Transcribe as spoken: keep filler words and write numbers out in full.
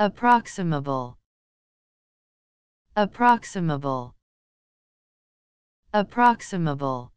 Approximable. Approximable. Approximable.